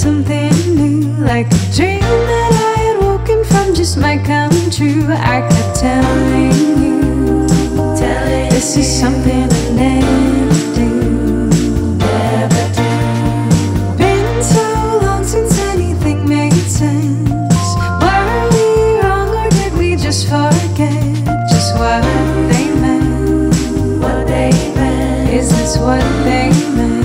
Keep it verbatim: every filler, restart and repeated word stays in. something new, like a dream that I had woken from just might come true. I kept telling you, telling this is something I never do, never do. Been so long since anything made sense. Were we wrong or did we just forget just what they meant? What they meant? Is this what they meant?